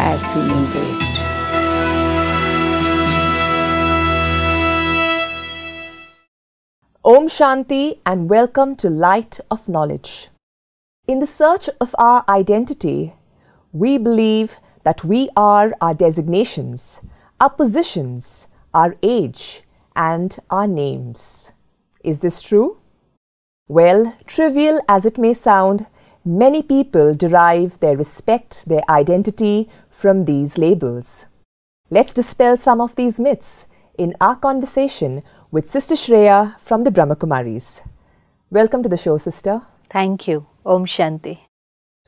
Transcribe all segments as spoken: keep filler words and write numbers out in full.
I am feeling great. Om Shanti and welcome to Light of Knowledge. In the search of our identity, we believe that we are our designations, our positions, our age, and our names. Is this true? Well, trivial as it may sound, many people derive their respect, their identity from these labels. Let's dispel some of these myths in our conversation with Sister Shreya from the Brahma Kumaris. Welcome to the show, Sister. Thank you. Om Shanti.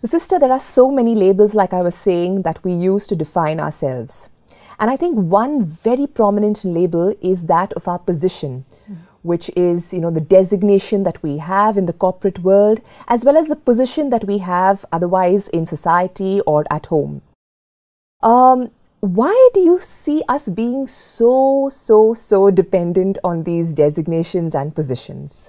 Sister, there are so many labels, like I was saying, that we use to define ourselves. And I think one very prominent label is that of our position, mm. which is, you know, the designation that we have in the corporate world, as well as the position that we have otherwise in society or at home. Um, why do you see us being so, so, so dependent on these designations and positions?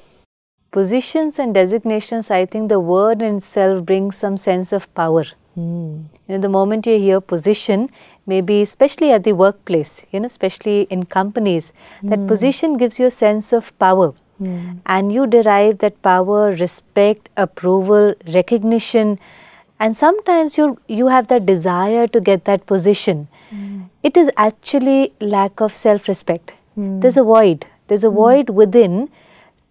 Positions and designations, I think the word in itself brings some sense of power. Mm. You know, the moment you hear position, maybe especially at the workplace, you know, especially in companies, mm. that position gives you a sense of power. Mm. And you derive that power, respect, approval, recognition, and sometimes you, you have that desire to get that position. Mm. It is actually lack of self-respect. Mm. There's a void. There's a mm. void within.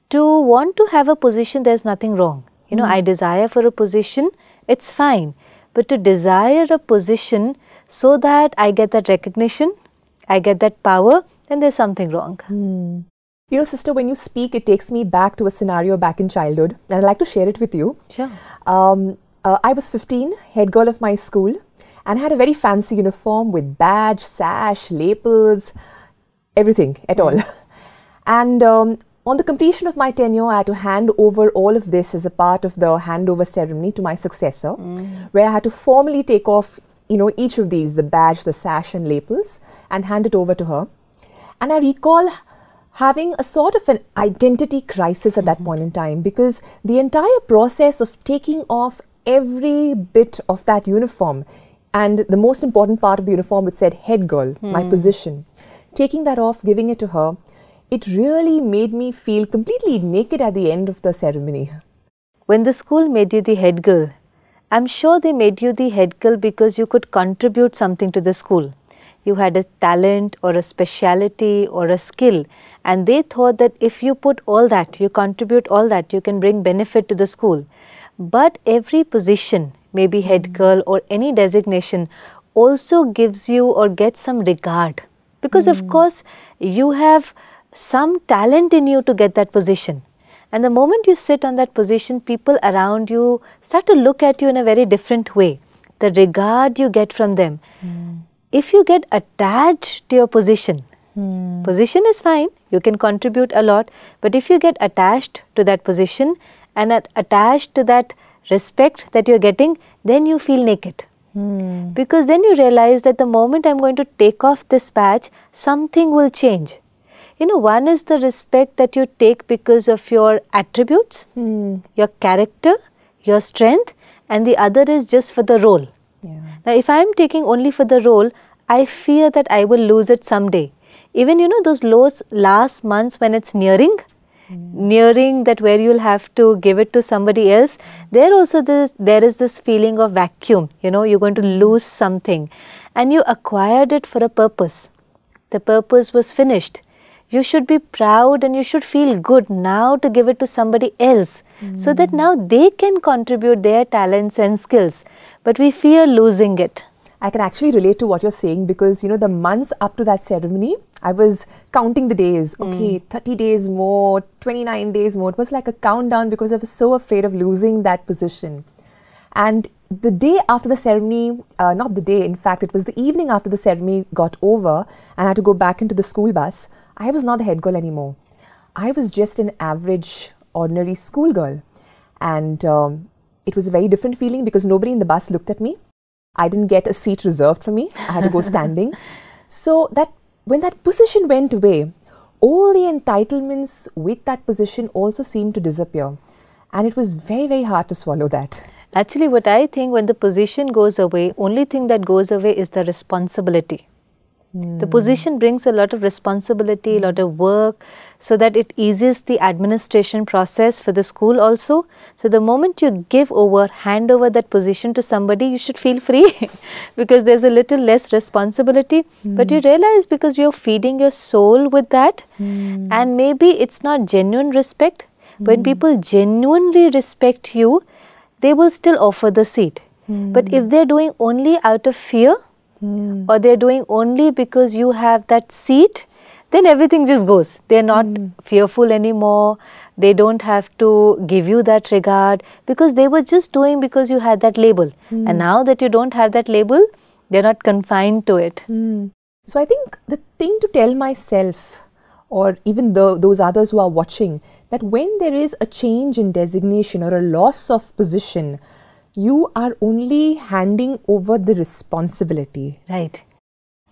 To want to have a position, there's nothing wrong. You know, mm. I desire for a position, it's fine. But to desire a position so that I get that recognition, I get that power, then there's something wrong. Mm. You know, Sister, when you speak, it takes me back to a scenario back in childhood, and I'd like to share it with you. Sure. Um, uh, I was fifteen, head girl of my school, and had a very fancy uniform with badge, sash, lapels, everything at mm. all. And um, on the completion of my tenure, I had to hand over all of this as a part of the handover ceremony to my successor, mm. where I had to formally take off, you know, each of these, the badge, the sash and lapels, and hand it over to her. And I recall having a sort of an identity crisis at mm-hmm. that point in time, because the entire process of taking off every bit of that uniform, and the most important part of the uniform, which said head girl, mm. my position, taking that off, giving it to her, it really made me feel completely naked at the end of the ceremony. When the school made you the head girl, I'm sure they made you the head girl because you could contribute something to the school. You had a talent or a speciality or a skill, and they thought that if you put all that, you contribute all that, you can bring benefit to the school. But every position, maybe head girl or any designation, also gives you or gets some regard. Because mm. of course, you have some talent in you to get that position, and the moment you sit on that position, people around you start to look at you in a very different way. The regard you get from them. Mm. If you get attached to your position, mm. position is fine, you can contribute a lot, but if you get attached to that position and at attached to that respect that you're getting, then you feel naked. Mm. Because then you realize that the moment I'm going to take off this patch, something will change. You know, one is the respect that you take because of your attributes, mm. your character, your strength, and the other is just for the role. Yeah. Now, if I am taking only for the role, I fear that I will lose it someday. Even, you know, those lows, last months when it's nearing, mm. nearing that where you'll have to give it to somebody else, there also this, there is this feeling of vacuum, you know, you're going to lose something. And you acquired it for a purpose. The purpose was finished. You should be proud and you should feel good now to give it to somebody else, mm. so that now they can contribute their talents and skills. But we fear losing it. I can actually relate to what you're saying, because, you know, the months up to that ceremony, I was counting the days. Okay, mm. thirty days more, twenty-nine days more. It was like a countdown because I was so afraid of losing that position. And the day after the ceremony, uh, not the day, in fact, it was the evening after the ceremony got over and I had to go back into the school bus, I was not the head girl anymore. I was just an average, ordinary schoolgirl. And um, it was a very different feeling because nobody in the bus looked at me. I didn't get a seat reserved for me. I had to go standing. So that when that position went away, all the entitlements with that position also seemed to disappear. And it was very, very hard to swallow that. Actually, what I think, when the position goes away, only thing that goes away is the responsibility. Mm. The position brings a lot of responsibility, a lot of work, so that it eases the administration process for the school also. So the moment you give over, hand over that position to somebody, you should feel free because there's a little less responsibility. Mm. But you realize, because you're feeding your soul with that, mm. and maybe it's not genuine respect. Mm. When people genuinely respect you, they will still offer the seat. Mm. But if they're doing only out of fear, Mm. or they're doing only because you have that seat, then everything just goes. They're not mm. fearful anymore. They don't have to give you that regard, because they were just doing because you had that label. Mm. And now that you don't have that label, they're not confined to it. Mm. So I think the thing to tell myself, or even the, those others who are watching, that when there is a change in designation or a loss of position, you are only handing over the responsibility. Right.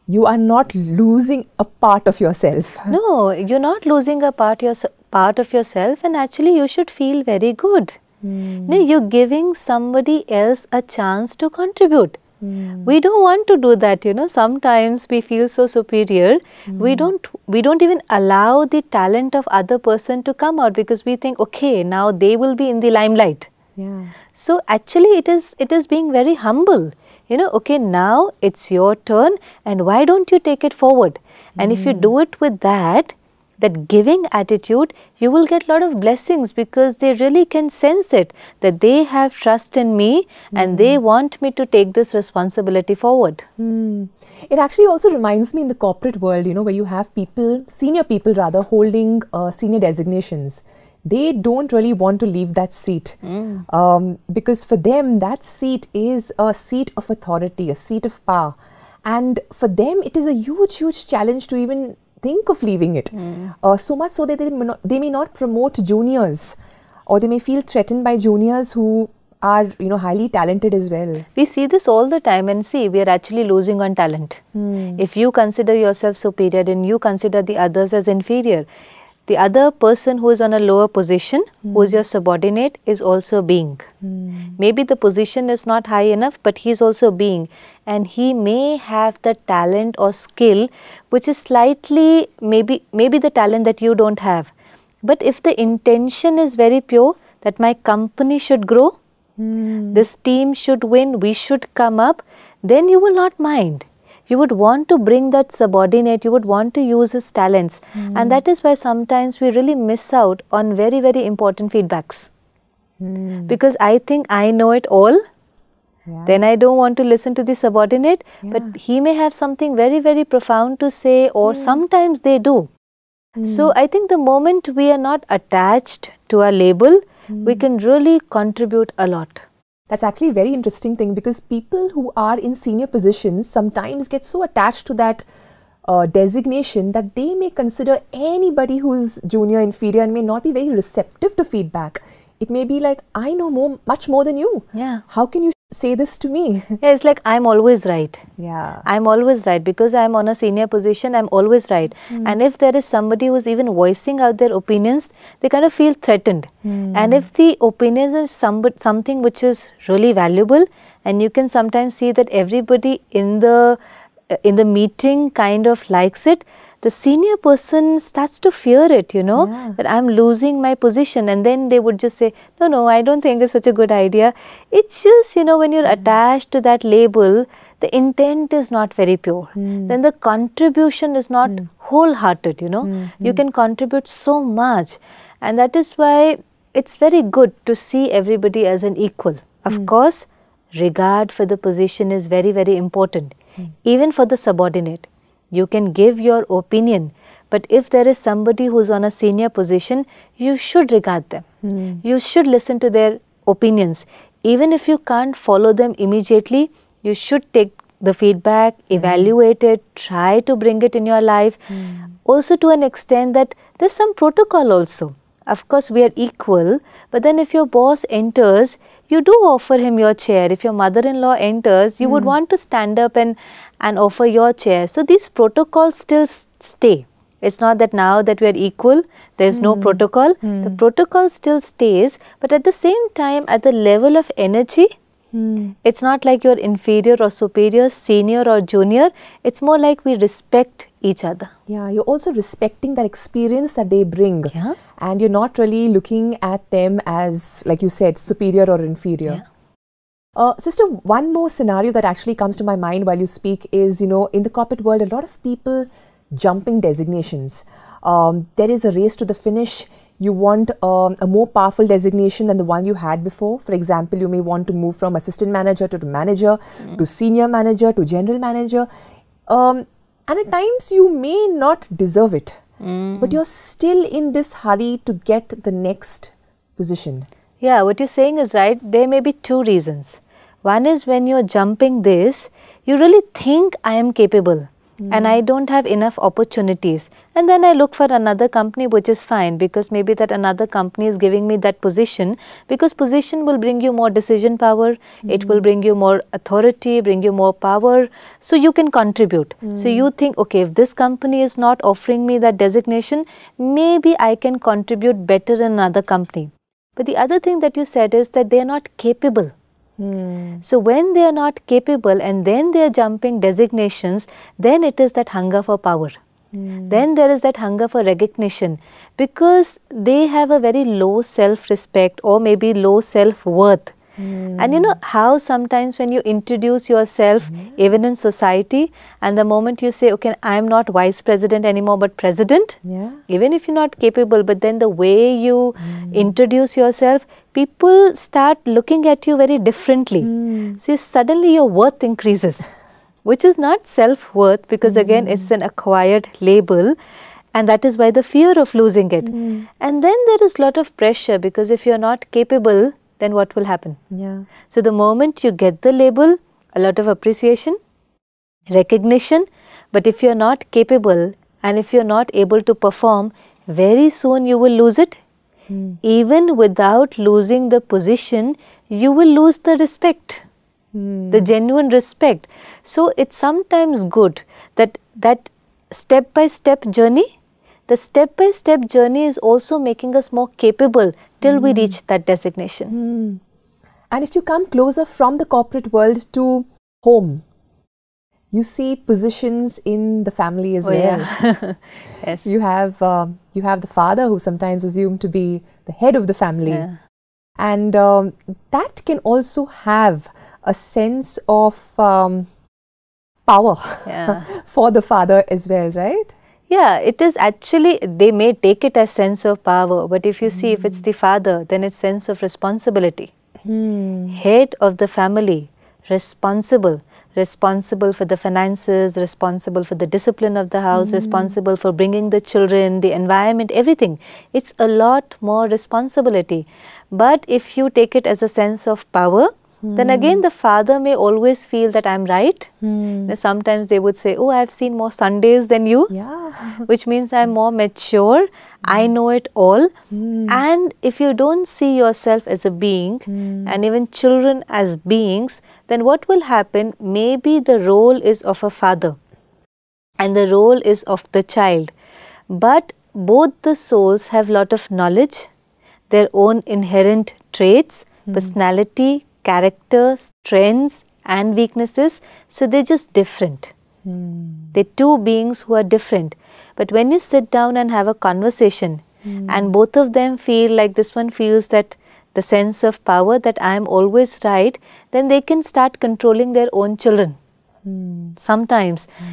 You are not losing a part of yourself. No, you're not losing a part, your, part of yourself, and actually you should feel very good. Mm. No, you're giving somebody else a chance to contribute. Mm. We don't want to do that, you know. Sometimes we feel so superior. Mm. We don't, we don't even allow the talent of other person to come out, because we think, okay, now they will be in the limelight. Yeah. So actually it is, it is being very humble, you know, okay, now it's your turn, and why don't you take it forward? And mm. if you do it with that, that giving attitude, you will get a lot of blessings, because they really can sense it, that they have trust in me, mm. and they want me to take this responsibility forward. Mm. It actually also reminds me, in the corporate world, you know, where you have people, senior people rather, holding uh, senior designations. They don't really want to leave that seat, mm. um, because for them that seat is a seat of authority, a seat of power, and for them it is a huge, huge challenge to even think of leaving it. Mm. Uh, so much so that they may, not, they may not promote juniors, or they may feel threatened by juniors who are, you know, highly talented as well. We see this all the time, and see, we are actually losing on talent. Mm. If you consider yourself superior and you consider the others as inferior, the other person who is on a lower position, mm. who is your subordinate, is also being. Mm. Maybe the position is not high enough, but he is also being. And he may have the talent or skill, which is slightly, maybe, maybe the talent that you don't have. But if the intention is very pure, that my company should grow, mm. this team should win, we should come up, then you will not mind. You would want to bring that subordinate, you would want to use his talents. Mm. And that is why sometimes we really miss out on very, very important feedbacks. Mm. Because I think I know it all, yeah. then I don't want to listen to the subordinate, yeah. but he may have something very, very profound to say, or mm. sometimes they do. Mm. So I think the moment we are not attached to our label, mm. we can really contribute a lot. That's actually a very interesting thing, because people who are in senior positions sometimes get so attached to that uh, designation that they may consider anybody who's junior inferior and may not be very receptive to feedback. It may be like, I know more, much more than you. Yeah. How can you say this to me? Yeah, it's like, I'm always right. Yeah. I'm always right, because I'm on a senior position, I'm always right. Mm. And if there is somebody who's even voicing out their opinions, they kind of feel threatened. Mm. And if the opinions is some, something which is really valuable, and you can sometimes see that everybody in the, uh, in the meeting kind of likes it, the senior person starts to fear it, you know, yeah. that I'm losing my position. And then they would just say, no, no, I don't think it's such a good idea. It's just, you know, when you're mm. attached to that label, the intent is not very pure. Mm. Then the contribution is not mm. wholehearted, you know. Mm. You can contribute so much. And that is why it's very good to see everybody as an equal. Of mm. course, regard for the position is very, very important, mm. even for the subordinate. You can give your opinion, but if there is somebody who's on a senior position, you should regard them. Mm. You should listen to their opinions. Even if you can't follow them immediately, you should take the feedback, evaluate mm. it, try to bring it in your life. Mm. Also, to an extent that there's some protocol also. Of course, we are equal, but then if your boss enters, you do offer him your chair. If your mother-in-law enters, you mm. would want to stand up and, and offer your chair. So, these protocols still stay. It's not that now that we are equal, there's mm. no protocol. Mm. The protocol still stays, but at the same time, at the level of energy, mm. it's not like you're inferior or superior, senior or junior. It's more like we respect each other. Yeah, you're also respecting that experience that they bring. Yeah. And you're not really looking at them as, like you said, superior or inferior. Yeah. Uh, sister, one more scenario that actually comes to my mind while you speak is, you know, in the corporate world, a lot of people jumping designations. Um, there is a race to the finish. You want um, a more powerful designation than the one you had before. For example, you may want to move from assistant manager to manager, mm-hmm. to senior manager, to general manager. Um, and at times you may not deserve it, mm. but you're still in this hurry to get the next position. Yeah, what you're saying is right. There may be two reasons. One is when you're jumping this, you really think I am capable. Mm. And I don't have enough opportunities, and then I look for another company, which is fine, because maybe that another company is giving me that position, because position will bring you more decision power, mm. it will bring you more authority, bring you more power, so you can contribute. Mm. So you think, okay, if this company is not offering me that designation, maybe I can contribute better in another company. But the other thing that you said is that they are not capable. Hmm. So when they are not capable and then they are jumping designations, then it is that hunger for power. Hmm. Then there is that hunger for recognition, because they have a very low self-respect or maybe low self-worth. Mm. And you know how sometimes when you introduce yourself, mm. even in society, and the moment you say, okay, I'm not vice president anymore, but president, yeah. even if you're not capable, but then the way you mm. introduce yourself, people start looking at you very differently. Mm. So suddenly your worth increases, which is not self-worth, because mm. again, it's an acquired label. And that is why the fear of losing it. Mm. And then there is a lot of pressure, because if you're not capable, then what will happen? Yeah. So the moment you get the label, a lot of appreciation, recognition, but if you're not capable and if you're not able to perform, very soon you will lose it. Mm. Even without losing the position, you will lose the respect, mm. the genuine respect. So it's sometimes good that that step-by-step journey, the step-by-step journey is also making us more capable till mm. we reach that designation. Mm. And if you come closer from the corporate world to home, you see positions in the family as oh, well. Yeah. Yes. You have um, you have the father, who sometimes assumed to be the head of the family. Yeah. And um, that can also have a sense of um, power yeah. for the father as well, right? Yeah, it is actually, they may take it as sense of power, but if you mm. see, if it's the father, then it's sense of responsibility. Mm. Head of the family, responsible. Responsible for the finances, responsible for the discipline of the house, mm. responsible for bringing the children, the environment, everything. It's a lot more responsibility. But if you take it as a sense of power, Hmm. then again the father may always feel that I'm right. Hmm. Sometimes they would say, oh, I've seen more Sundays than you, yeah. which means I'm more mature, hmm. I know it all. Hmm. And if you don't see yourself as a being hmm. and even children as beings, then what will happen, maybe the role is of a father and the role is of the child. But both the souls have lot of knowledge, their own inherent traits, hmm. personality, character, strengths and weaknesses, so they're just different. Mm. They're two beings who are different. But when you sit down and have a conversation mm. and both of them feel like this one feels that the sense of power that I'm always right, then they can start controlling their own children mm. sometimes. Mm.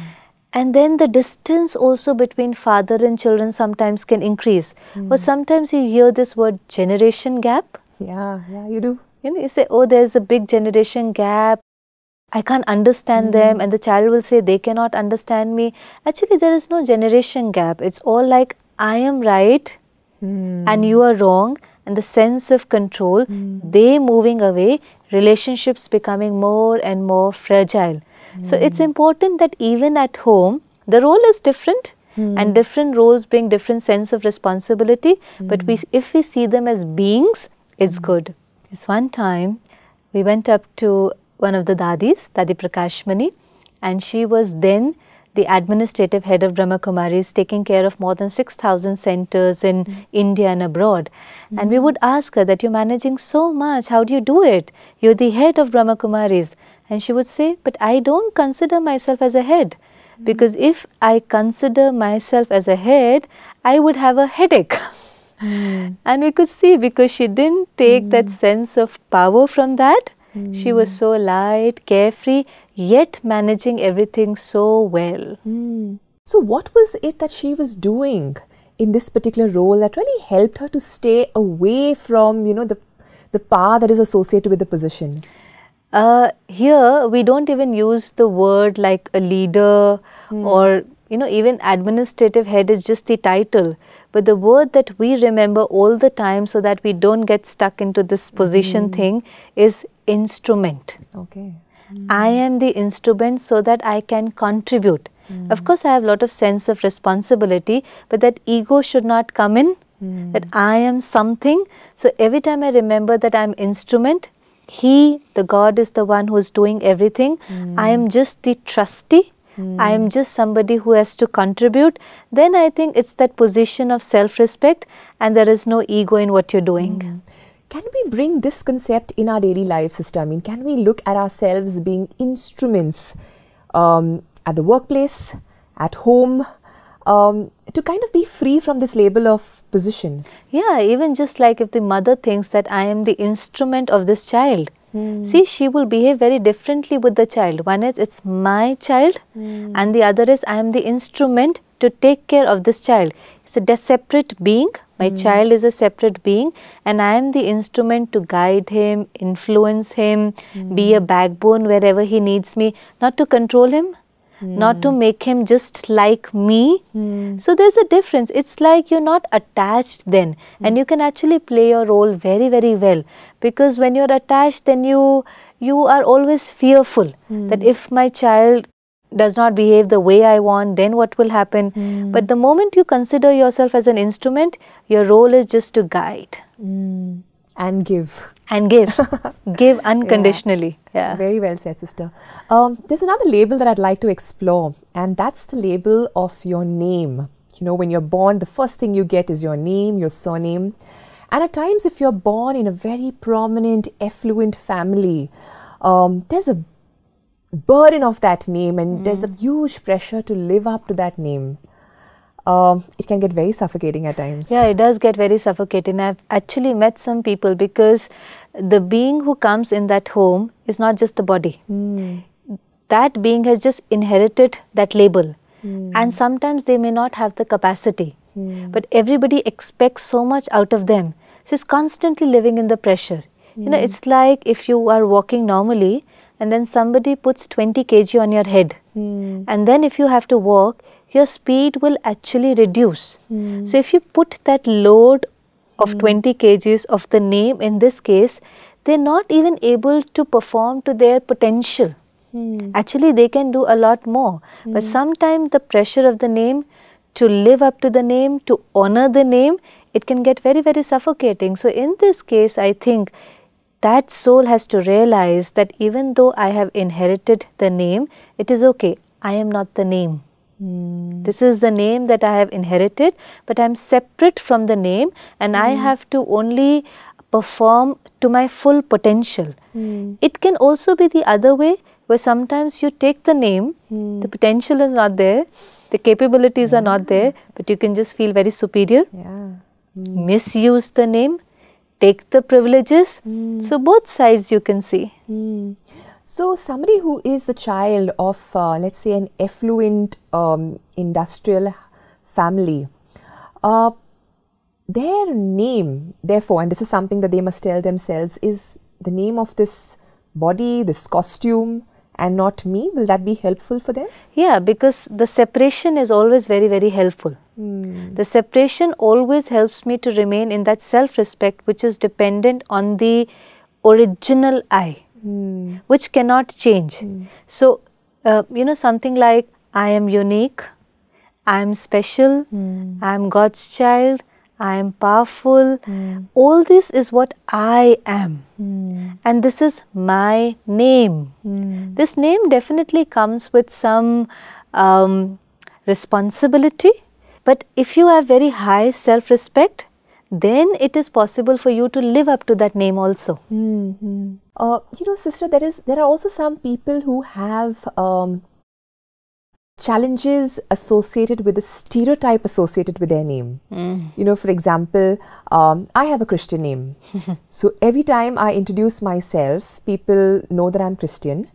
And then the distance also between father and children sometimes can increase. Mm. But sometimes you hear this word generation gap. Yeah, yeah, you do. You know, you say, oh, there's a big generation gap, I can't understand mm-hmm. them, and the child will say, they cannot understand me. Actually, there is no generation gap. It's all like, I am right mm. and you are wrong, and the sense of control, mm. they moving away, relationships becoming more and more fragile. Mm. So it's important that even at home, the role is different. Mm. And different roles bring different sense of responsibility, mm. but we, if we see them as beings, it's mm. good. This one time, we went up to one of the Dadis, Dadi Prakashmani, and she was then the administrative head of Brahma Kumaris, taking care of more than six thousand centers in mm-hmm. India and abroad. Mm-hmm. And we would ask her that you're managing so much, how do you do it? You're the head of Brahma Kumaris. And she would say, but I don't consider myself as a head. Mm-hmm. Because if I consider myself as a head, I would have a headache. Mm. And we could see, because she didn't take mm. that sense of power from that. Mm. She was so light, carefree, yet managing everything so well. Mm. So what was it that she was doing in this particular role that really helped her to stay away from, you know, the, the power that is associated with the position? Uh, here we don't even use the word like a leader mm. or, you know, even administrative head is just the title. But the word that we remember all the time so that we don't get stuck into this position mm. thing is instrument. Okay. Mm. I am the instrument so that I can contribute. Mm. Of course, I have a lot of sense of responsibility, but that ego should not come in, mm. that I am something. So every time I remember that I am instrument, He, the God, is the one who is doing everything. Mm. I am just the trustee. Mm. I am just somebody who has to contribute. Then I think it's that position of self-respect, and there is no ego in what you're doing. Mm. Can we bring this concept in our daily life, Sister? I mean, can we look at ourselves being instruments um, at the workplace, at home, um, to kind of be free from this label of position? Yeah, even just like if the mother thinks that I am the instrument of this child. Mm. See, she will behave very differently with the child. One is, it's my child, mm. and the other is, I am the instrument to take care of this child. It's a separate being. My mm. child is a separate being, and I am the instrument to guide him, influence him, mm. be a backbone wherever he needs me, not to control him. Mm. Not to make him just like me. Mm. So there's a difference. It's like you're not attached then. Mm. And you can actually play your role very, very well. Because when you're attached, then you, you are always fearful. Mm. That if my child does not behave the way I want, then what will happen? Mm. But the moment you consider yourself as an instrument, your role is just to guide. Mm. And give. And give. Give unconditionally. Yeah. Yeah. Very well said, Sister. Um, there's another label that I'd like to explore, and that's the label of your name. You know, when you're born, the first thing you get is your name, your surname. And at times, if you're born in a very prominent, affluent family, um, there's a burden of that name, and mm. there's a huge pressure to live up to that name. Um, it can get very suffocating at times. Yeah, it does get very suffocating. I've actually met some people, because the being who comes in that home is not just the body. Mm. That being has just inherited that label. Mm. And sometimes they may not have the capacity. Mm. But everybody expects so much out of them. So it's constantly living in the pressure. Mm. You know, it's like if you are walking normally and then somebody puts twenty kilograms on your head. Mm. And then if you have to walk, your speed will actually reduce. Mm. So if you put that load of mm. twenty kilograms of the name in this case, they're not even able to perform to their potential. Mm. Actually, they can do a lot more. Mm. But sometimes the pressure of the name, to live up to the name, to honor the name, it can get very, very suffocating. So in this case, I think that soul has to realize that even though I have inherited the name, it is okay. I am not the name. Mm. This is the name that I have inherited, but I am separate from the name, and mm. I have to only perform to my full potential. Mm. It can also be the other way, where sometimes you take the name, mm. the potential is not there, the capabilities yeah. are not there, but you can just feel very superior, yeah. mm. misuse the name, take the privileges. Mm. So both sides you can see. Mm. So, somebody who is the child of, uh, let's say, an affluent um, industrial family, uh, their name, therefore, and this is something that they must tell themselves, is the name of this body, this costume, and not me. Will that be helpful for them? Yeah, because the separation is always very, very helpful. Mm. The separation always helps me to remain in that self-respect, which is dependent on the original I. Mm. Which cannot change. Mm. So, uh, you know, something like, I am unique, I am special, mm. I am God's child, I am powerful. Mm. All this is what I am. Mm. And this is my name. Mm. This name definitely comes with some um, responsibility. But if you have very high self-respect, then it is possible for you to live up to that name also. Mm-hmm. Uh, you know, sister, there is there are also some people who have um, challenges associated with the stereotype associated with their name. Mm. You know, for example, um, I have a Christian name. So every time I introduce myself, people know that I'm Christian.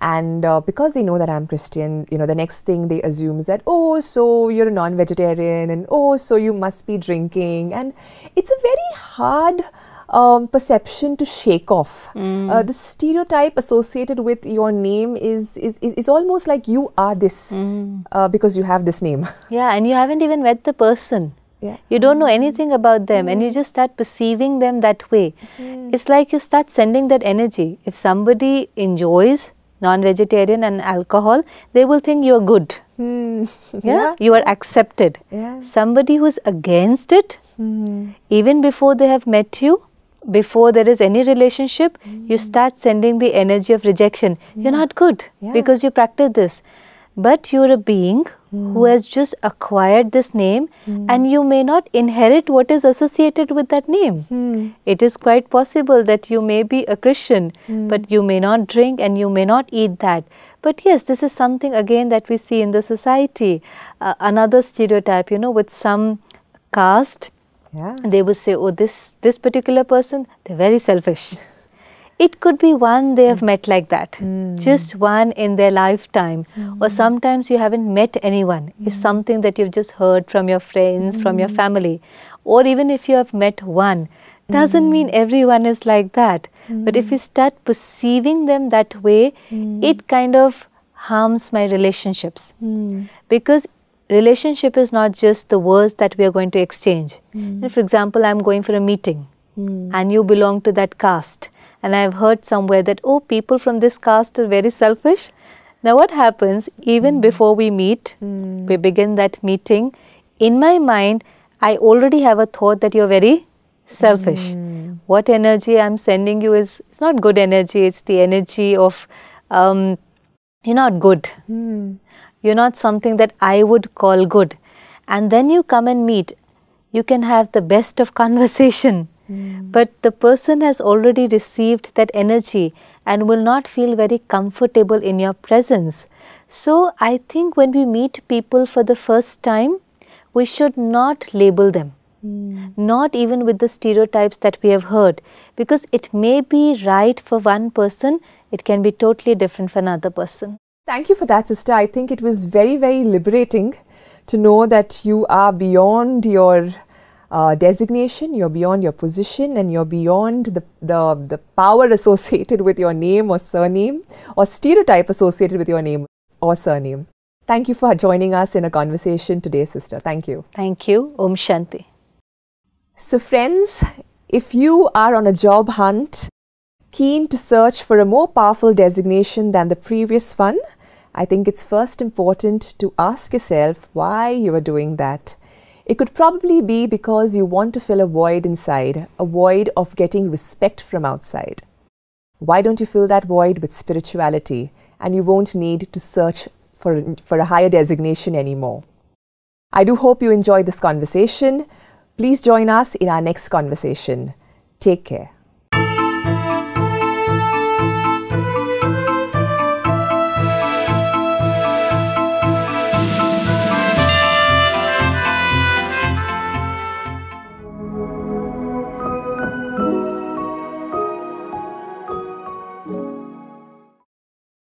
And uh, because they know that I'm Christian, you know, the next thing they assume is that, oh, so you're a non-vegetarian, and oh, so you must be drinking. And it's a very hard um, perception to shake off. Mm. Uh, the stereotype associated with your name is, is, is, is almost like you are this mm. uh, because you have this name. Yeah, and you haven't even met the person. Yeah. You don't know anything about them mm. and you just start perceiving them that way. Mm. It's like you start sending that energy. If somebody enjoys non-vegetarian and alcohol, they will think you are good. Hmm. Yeah? Yeah, you are accepted. Yeah. Somebody who is against it, hmm. even before they have met you, before there is any relationship, hmm. you start sending the energy of rejection. Yeah. You're not good yeah. because you practice this. But you're a being hmm. who has just acquired this name hmm. and you may not inherit what is associated with that name. Hmm. It is quite possible that you may be a Christian hmm. but you may not drink and you may not eat that. But yes, this is something again that we see in the society. Uh, another stereotype, you know, with some caste, yeah. they would say, oh, this, this particular person, they're very selfish. It could be one they have mm. met like that, mm. just one in their lifetime, mm. or sometimes you haven't met anyone. Mm. It's something that you've just heard from your friends, mm. from your family, or even if you have met one, doesn't mm. mean everyone is like that. Mm. But if you start perceiving them that way, mm. it kind of harms my relationships. Mm. Because relationship is not just the words that we are going to exchange. Mm. For example, I'm going for a meeting mm. and you belong to that caste. And I have heard somewhere that, oh, people from this caste are very selfish. Now what happens, even mm. before we meet, mm. we begin that meeting, in my mind, I already have a thought that you are very selfish. Mm. What energy I am sending you is, it's not good energy, it's the energy of, um, you're not good. Mm. You're not something that I would call good. And then you come and meet, you can have the best of conversation. Mm. But the person has already received that energy and will not feel very comfortable in your presence. So I think when we meet people for the first time, we should not label them, mm. not even with the stereotypes that we have heard, because it may be right for one person, it can be totally different for another person. Thank you for that, sister. I think it was very, very liberating to know that you are beyond your Uh, designation, you're beyond your position, and you're beyond the, the, the power associated with your name or surname, or stereotype associated with your name or surname. Thank you for joining us in a conversation today, sister. Thank you. Thank you. Om Shanti. So friends, if you are on a job hunt, keen to search for a more powerful designation than the previous one, I think it's first important to ask yourself why you are doing that. It could probably be because you want to fill a void inside, a void of getting respect from outside. Why don't you fill that void with spirituality, and you won't need to search for, for a higher designation anymore? I do hope you enjoyed this conversation. Please join us in our next conversation. Take care.